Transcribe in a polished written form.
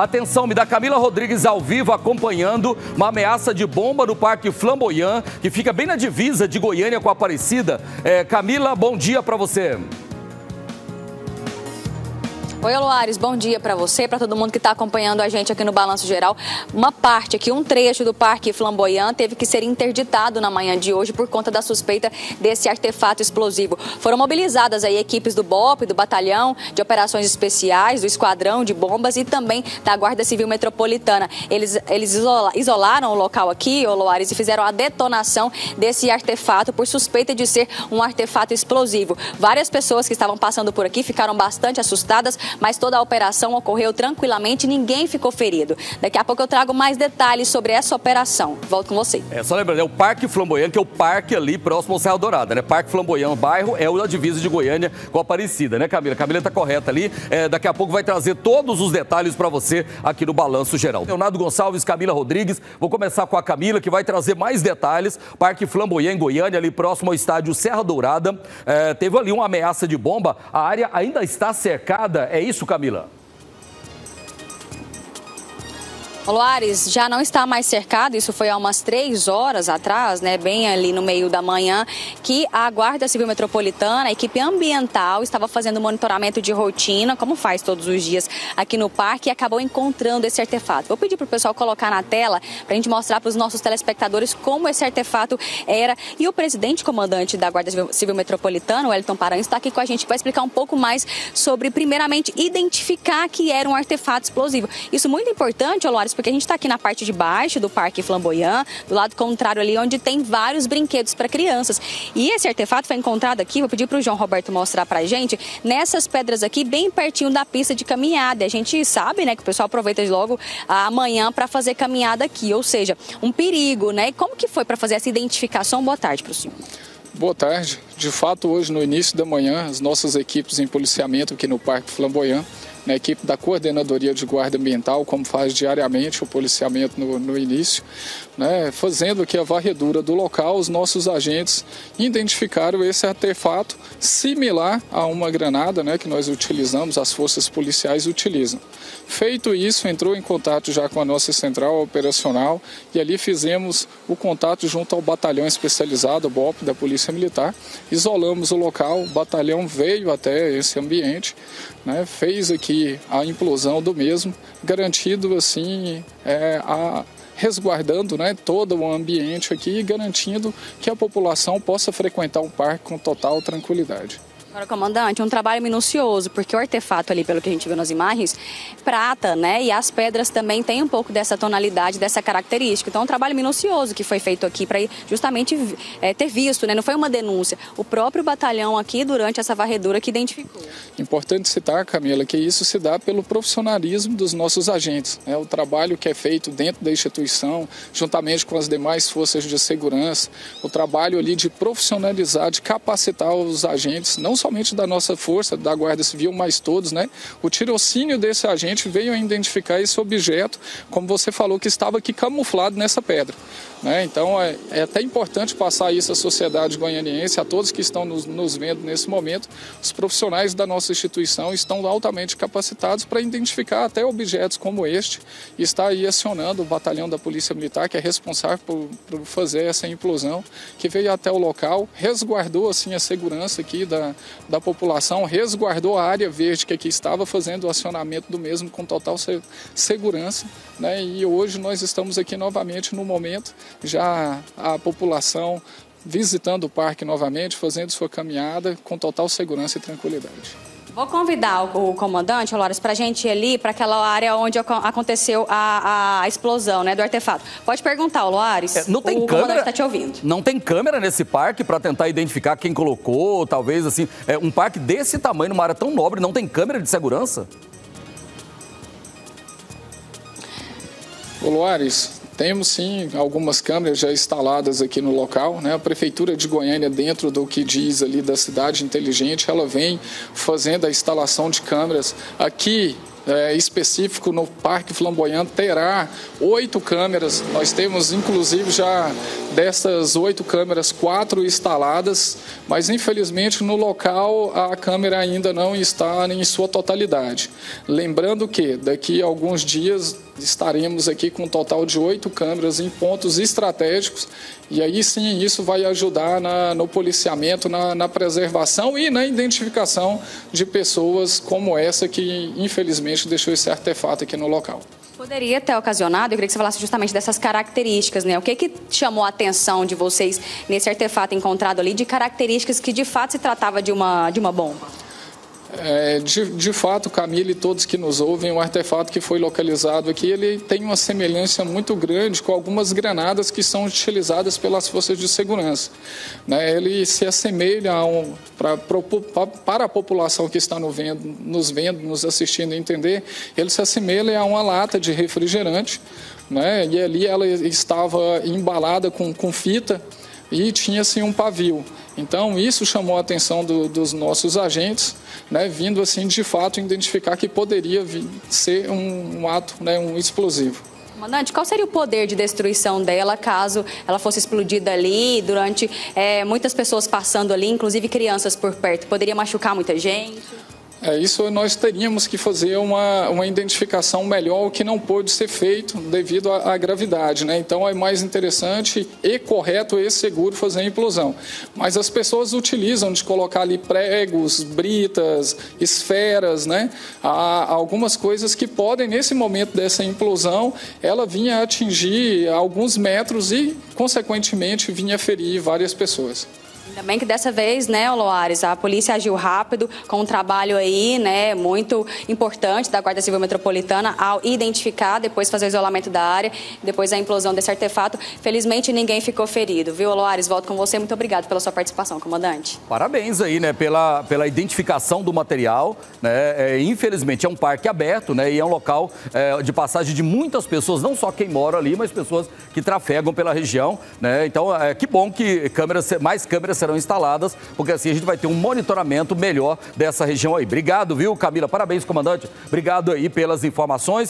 Atenção, me dá Camila Rodrigues ao vivo acompanhando uma ameaça de bomba no Parque Flamboyant, que fica bem na divisa de Goiânia com a Aparecida. Camila, bom dia para você. Oi, Aloares, bom dia para você, para todo mundo que está acompanhando a gente aqui no Balanço Geral. Uma parte aqui, um trecho do Parque Flamboyant teve que ser interditado na manhã de hoje por conta da suspeita desse artefato explosivo. Foram mobilizadas aí equipes do BOP, do Batalhão de Operações Especiais, do Esquadrão de Bombas e também da Guarda Civil Metropolitana. Eles isolaram o local aqui, Aloares, e fizeram a detonação desse artefato por suspeita de ser um artefato explosivo. Várias pessoas que estavam passando por aqui ficaram bastante assustadas, mas toda a operação ocorreu tranquilamente e ninguém ficou ferido. Daqui a pouco eu trago mais detalhes sobre essa operação. Volto com você. Só lembrando, é o Parque Flamboyant, que é o parque ali próximo ao Serra Dourada, né? Parque Flamboyant, bairro, é o da divisa de Goiânia com a Aparecida, né, Camila? Camila tá correta ali. Daqui a pouco vai trazer todos os detalhes para você aqui no Balanço Geral. Leonardo Gonçalves, Camila Rodrigues, vou começar com a Camila, que vai trazer mais detalhes. Parque Flamboyant, em Goiânia, ali próximo ao estádio Serra Dourada. Teve ali uma ameaça de bomba, a área ainda está cercada. É isso, Camila? Aloares, já não está mais cercado, isso foi há umas 3 horas atrás, né, bem ali no meio da manhã, que a Guarda Civil Metropolitana, a equipe ambiental, estava fazendo monitoramento de rotina, como faz todos os dias aqui no parque, e acabou encontrando esse artefato. Vou pedir para o pessoal colocar na tela, para a gente mostrar para os nossos telespectadores como esse artefato era. E o presidente comandante da Guarda Civil Metropolitana, o Wellington Paranhos, está aqui com a gente, vai explicar um pouco mais sobre, primeiramente, identificar que era um artefato explosivo. Isso é muito importante, Aloares, porque a gente está aqui na parte de baixo do Parque Flamboyant, do lado contrário ali, onde tem vários brinquedos para crianças. E esse artefato foi encontrado aqui, vou pedir para o João Roberto mostrar para a gente, nessas pedras aqui, bem pertinho da pista de caminhada. A gente sabe, né, que o pessoal aproveita logo amanhã para fazer caminhada aqui, ou seja, um perigo, né? Como que foi para fazer essa identificação? Boa tarde para o senhor. Boa tarde. De fato, hoje no início da manhã, as nossas equipes em policiamento aqui no Parque Flamboyant, na equipe da Coordenadoria de Guarda Ambiental, como faz diariamente o policiamento no início, né, fazendo aqui a varredura do local, os nossos agentes identificaram esse artefato similar a uma granada, né, que nós utilizamos, as forças policiais utilizam. Feito isso, entrou em contato já com a nossa central operacional e ali fizemos o contato junto ao batalhão especializado, o BOP, da Polícia Militar, isolamos o local, o batalhão veio até esse ambiente, né, fez aqui a implosão do mesmo, garantido assim, resguardando, né, todo o ambiente aqui e garantindo que a população possa frequentar o parque com total tranquilidade. Agora, comandante, um trabalho minucioso, porque o artefato ali, pelo que a gente viu nas imagens, prata, né? E as pedras também têm um pouco dessa tonalidade, dessa característica. Então, um trabalho minucioso que foi feito aqui para justamente ter visto, né? Não foi uma denúncia. O próprio batalhão aqui, durante essa varredura, que identificou. Importante citar, Camila, que isso se dá pelo profissionalismo dos nossos agentes, né? O trabalho que é feito dentro da instituição, juntamente com as demais forças de segurança, o trabalho ali de profissionalizar, de capacitar os agentes, não somente da nossa força, da Guarda Civil, mas todos, né? O tirocínio desse agente veio a identificar esse objeto, como você falou, que estava aqui camuflado nessa pedra, né? Então, é até importante passar isso à sociedade goianiense, a todos que estão nos vendo nesse momento. Os profissionais da nossa instituição estão altamente capacitados para identificar até objetos como este e está aí acionando o batalhão da Polícia Militar, que é responsável por fazer essa implosão, que veio até o local, resguardou assim a segurança aqui da população, resguardou a área verde que aqui estava, fazendo o acionamento do mesmo com total segurança, né? E hoje nós estamos aqui novamente no momento, já a população visitando o parque novamente, fazendo sua caminhada com total segurança e tranquilidade. Vou convidar o comandante, Aloares, para a gente ir ali para aquela área onde aconteceu a explosão, né, do artefato. Pode perguntar, Aloares. Não tem câmera. O comandante está te ouvindo. Não tem câmera nesse parque para tentar identificar quem colocou, talvez assim. Um parque desse tamanho, numa área tão nobre, não tem câmera de segurança? Aloares, temos sim algumas câmeras já instaladas aqui no local, né? A Prefeitura de Goiânia, dentro do que diz ali da Cidade Inteligente, ela vem fazendo a instalação de câmeras aqui específico no Parque Flamboyant terá 8 câmeras. Nós temos, inclusive, já dessas 8 câmeras, 4 instaladas, mas, infelizmente, no local a câmera ainda não está em sua totalidade. Lembrando que, daqui a alguns dias, estaremos aqui com um total de 8 câmeras em pontos estratégicos, e aí sim isso vai ajudar no policiamento, na preservação e na identificação de pessoas como essa que infelizmente deixou esse artefato aqui no local. Poderia ter ocasionado, eu queria que você falasse justamente dessas características, né? O que chamou a atenção de vocês nesse artefato encontrado ali, de características que de fato se tratava de uma bomba? De fato, Camila e todos que nos ouvem, o artefato que foi localizado aqui, ele tem uma semelhança muito grande com algumas granadas que são utilizadas pelas forças de segurança, né? Ele se assemelha para a população que está nos assistindo entender, ele se assemelha a uma lata de refrigerante, né? E ali ela estava embalada com fita e tinha assim um pavio. Então isso chamou a atenção dos nossos agentes, né, vindo assim de fato identificar que poderia ser um ato, né, um explosivo. Comandante, qual seria o poder de destruição dela caso ela fosse explodida ali durante muitas pessoas passando ali, inclusive crianças por perto? Poderia machucar muita gente? Isso nós teríamos que fazer uma identificação melhor, o que não pôde ser feito devido à gravidade, né? Então é mais interessante e correto e seguro fazer a implosão. Mas as pessoas utilizam de colocar ali pregos, britas, esferas, né? Há algumas coisas que podem, nesse momento dessa implosão, ela vinha atingir alguns metros e, consequentemente, vinha ferir várias pessoas. Ainda bem que dessa vez, né, Aloares, a polícia agiu rápido, com um trabalho aí, né, muito importante da Guarda Civil Metropolitana ao identificar, depois fazer o isolamento da área, depois a implosão desse artefato. Felizmente, ninguém ficou ferido, viu, Aloares? Volto com você. Muito obrigado pela sua participação, comandante. Parabéns aí, né, pela identificação do material, né? Infelizmente, é um parque aberto, né, e é um local de passagem de muitas pessoas, não só quem mora ali, mas pessoas que trafegam pela região, né? Então, que bom que mais câmeras serão instaladas, porque assim a gente vai ter um monitoramento melhor dessa região aí. Obrigado, viu, Camila? Parabéns, comandante. Obrigado aí pelas informações.